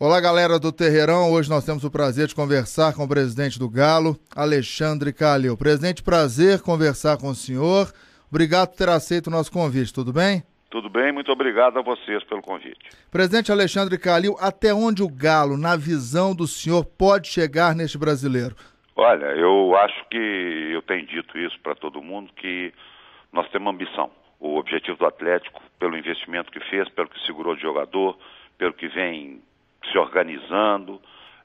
Olá, galera do Terreirão. Hoje nós temos o prazer de conversar com o presidente do Galo, Alexandre Kalil. Presidente, prazer conversar com o senhor. Obrigado por ter aceito o nosso convite, tudo bem? Tudo bem, muito obrigado a vocês pelo convite. Presidente Alexandre Kalil, até onde o Galo, na visão do senhor, pode chegar neste brasileiro? Olha, eu acho que eu tenho dito isso para todo mundo, que nós temos ambição. O objetivo do Atlético, pelo investimento que fez, pelo que segurou de jogador, pelo que vem se organizando,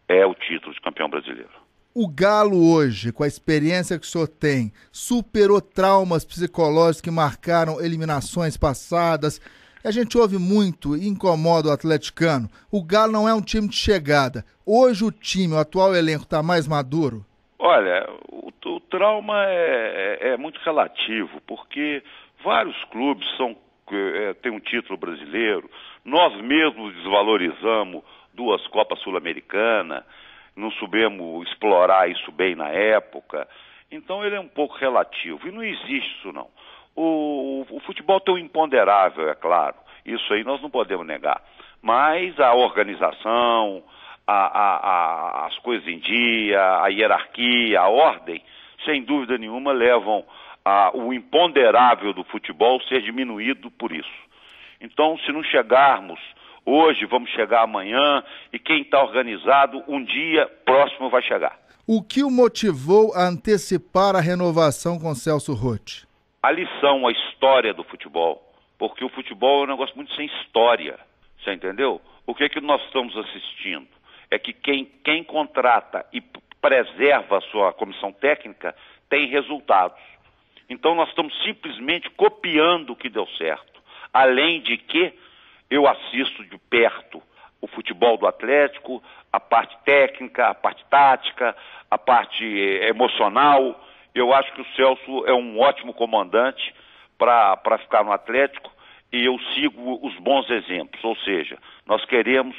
é o título de campeão brasileiro. O Galo hoje, com a experiência que o senhor tem, superou traumas psicológicos que marcaram eliminações passadas. A gente ouve muito e incomoda o atleticano. O Galo não é um time de chegada. Hoje o time, o atual elenco, está mais maduro? Olha, o trauma é muito relativo, porque vários clubes têm um título brasileiro. Nós mesmos desvalorizamos 2 Copas Sul-Americanas, não soubemos explorar isso bem na época. Então ele é um pouco relativo, e não existe isso não. O futebol tem um imponderável, é claro, isso aí nós não podemos negar. Mas a organização, as coisas em dia, a hierarquia, a ordem, sem dúvida nenhuma levam o imponderável do futebol ser diminuído por isso. Então, se não chegarmos hoje, vamos chegar amanhã, e quem está organizado, um dia próximo vai chegar. O que o motivou a antecipar a renovação com Celso Rotti? A lição, a história do futebol, porque o futebol é um negócio muito sem história, você entendeu? O que é que nós estamos assistindo? É que quem contrata e preserva a sua comissão técnica tem resultados. Então nós estamos simplesmente copiando o que deu certo. Além de que eu assisto de perto o futebol do Atlético, a parte técnica, a parte tática, a parte emocional. Eu acho que o Celso é um ótimo comandante para ficar no Atlético, e eu sigo os bons exemplos. Ou seja, nós queremos,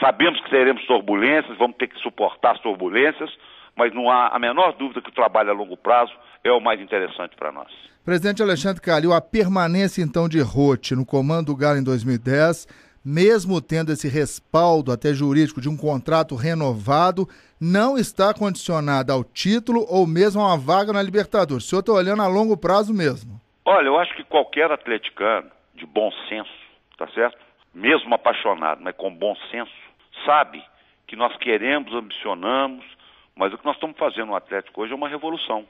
sabemos que teremos turbulências, vamos ter que suportar as turbulências, mas não há a menor dúvida que o trabalho a longo prazo é o mais interessante para nós. Presidente Alexandre Kalil, a permanência então de Rote no comando do Galo em 2010, mesmo tendo esse respaldo até jurídico de um contrato renovado, não está condicionada ao título ou mesmo a uma vaga na Libertadores. O senhor está olhando a longo prazo mesmo? Olha, eu acho que qualquer atleticano de bom senso, tá certo? Mesmo apaixonado, mas com bom senso, sabe que nós queremos, ambicionamos, mas o que nós estamos fazendo no Atlético hoje é uma revolução.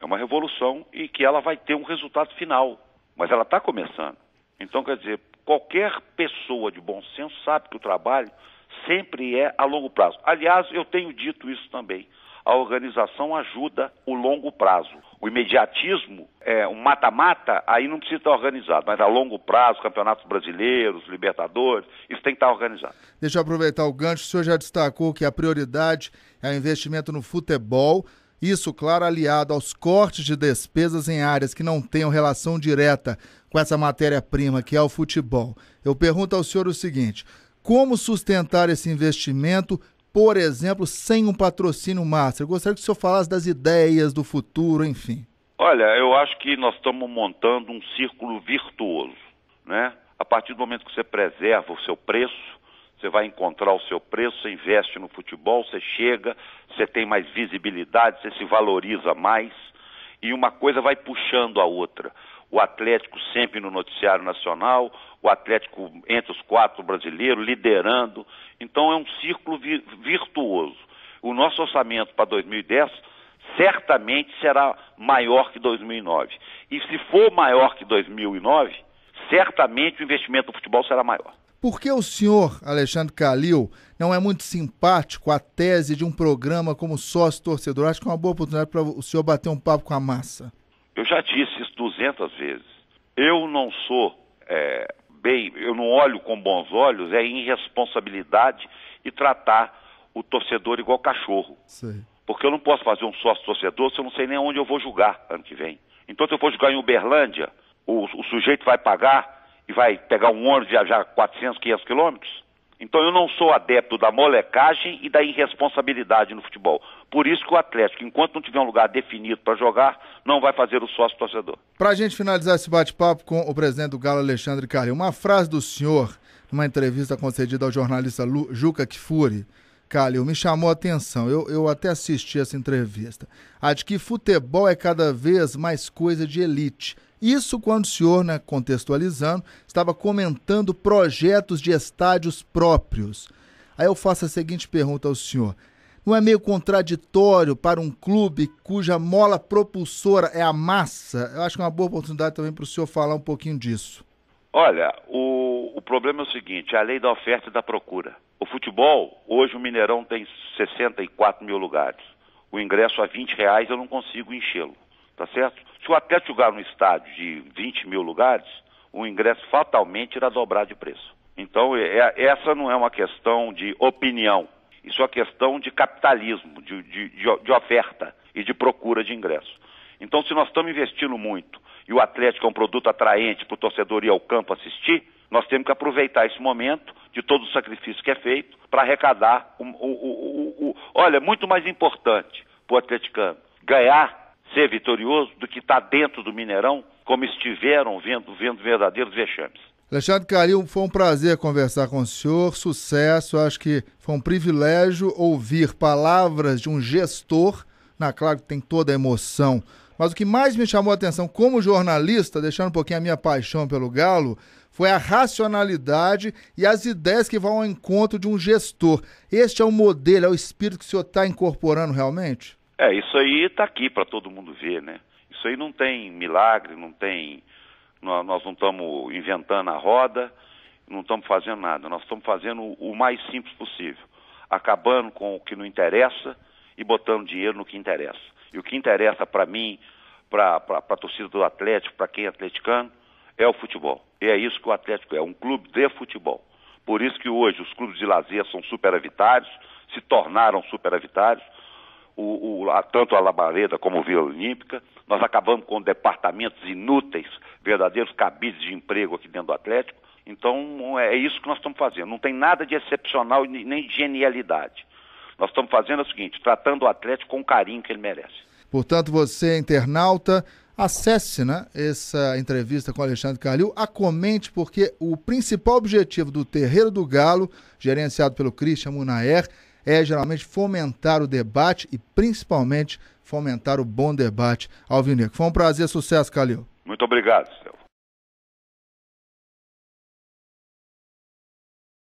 É uma revolução, e que ela vai ter um resultado final. Mas ela está começando. Então, quer dizer, qualquer pessoa de bom senso sabe que o trabalho sempre é a longo prazo. Aliás, eu tenho dito isso também. A organização ajuda o longo prazo. O imediatismo, o mata-mata, aí não precisa estar organizado. Mas a longo prazo, campeonatos brasileiros, Libertadores, isso tem que estar organizado. Deixa eu aproveitar o gancho. O senhor já destacou que a prioridade é o investimento no futebol. Isso, claro, aliado aos cortes de despesas em áreas que não tenham relação direta com essa matéria-prima, que é o futebol. Eu pergunto ao senhor o seguinte: como sustentar esse investimento, por exemplo, sem um patrocínio master? Eu gostaria que o senhor falasse das ideias do futuro, enfim. Olha, eu acho que nós estamos montando um círculo virtuoso, né? A partir do momento que você preserva o seu preço, você vai encontrar o seu preço, você investe no futebol, você chega, você tem mais visibilidade, você se valoriza mais, e uma coisa vai puxando a outra. O Atlético sempre no noticiário nacional, o Atlético entre os 4 brasileiros, liderando. Então é um círculo virtuoso. O nosso orçamento para 2010 certamente será maior que 2009. E se for maior que 2009, certamente o investimento no futebol será maior. Por que o senhor, Alexandre Kalil, não é muito simpático à tese de um programa como sócio-torcedor? Acho que é uma boa oportunidade para o senhor bater um papo com a massa. Eu já disse isso 200 vezes. Eu não sou, eu não olho com bons olhos, é irresponsabilidade, e tratar o torcedor igual cachorro. Sim. Porque eu não posso fazer um sócio-torcedor se eu não sei nem onde eu vou jogar ano que vem. Então, se eu for jogar em Uberlândia, o sujeito vai pagar e vai pegar um ônibus e viajar 400, 500 quilômetros? Então eu não sou adepto da molecagem e da irresponsabilidade no futebol. Por isso que o Atlético, enquanto não tiver um lugar definido para jogar, não vai fazer o sócio-torcedor. Para a gente finalizar esse bate-papo com o presidente do Galo, Alexandre Kalil, uma frase do senhor Numa entrevista concedida ao jornalista Lu Juca Kifuri, Kalil, me chamou a atenção, eu até assisti essa entrevista, a de que futebol é cada vez mais coisa de elite. Isso quando o senhor, né, contextualizando, estava comentando projetos de estádios próprios. Aí eu faço a seguinte pergunta ao senhor: não é meio contraditório para um clube cuja mola propulsora é a massa? Eu acho que é uma boa oportunidade também para o senhor falar um pouquinho disso. Olha, o problema é o seguinte, a lei da oferta e da procura. O futebol, hoje o Mineirão tem 64 mil lugares. O ingresso a R$20 eu não consigo enchê-lo, tá certo? Se o Atlético jogar num estádio de 20 mil lugares, o ingresso fatalmente irá dobrar de preço. Então, essa não é uma questão de opinião. Isso é uma questão de capitalismo, de oferta e de procura de ingresso. Então, se nós estamos investindo muito e o Atlético é um produto atraente para o torcedor ir ao campo assistir, nós temos que aproveitar esse momento de todo o sacrifício que é feito para arrecadar olha, muito mais importante para o atleticano ganhar, ser vitorioso, do que estar dentro do Mineirão, como estiveram vendo verdadeiros vexames. Alexandre Kalil, foi um prazer conversar com o senhor, sucesso, acho que foi um privilégio ouvir palavras de um gestor, claro que tem toda a emoção, mas o que mais me chamou a atenção como jornalista, deixando um pouquinho a minha paixão pelo Galo, foi a racionalidade e as ideias que vão ao encontro de um gestor. Este é o modelo, é o espírito que o senhor está incorporando realmente? É, isso aí está aqui para todo mundo ver, né? Isso aí não tem milagre, não tem... Nós não estamos inventando a roda, não estamos fazendo nada. Nós estamos fazendo o mais simples possível, acabando com o que não interessa e botando dinheiro no que interessa. E o que interessa para mim, para a torcida do Atlético, para quem é atleticano, é o futebol. E é isso que o Atlético é, um clube de futebol. Por isso que hoje os clubes de lazer são superavitários, se tornaram superavitários, tanto a Labareda como a Vila Olímpica. Nós acabamos com departamentos inúteis, verdadeiros cabides de emprego aqui dentro do Atlético. Então, é isso que nós estamos fazendo. Não tem nada de excepcional nem de genialidade. Nós estamos fazendo o seguinte, tratando o Atlético com o carinho que ele merece. Portanto, você, internauta, acesse, essa entrevista com o Alexandre Kalil, a comente, porque o principal objetivo do Terreiro do Galo, gerenciado pelo Christian Munaier, é geralmente fomentar o debate e principalmente fomentar o bom debate alvinegro. Foi um prazer, sucesso, Kalil. Muito obrigado, Celso.